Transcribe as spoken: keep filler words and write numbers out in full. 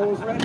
Those ready.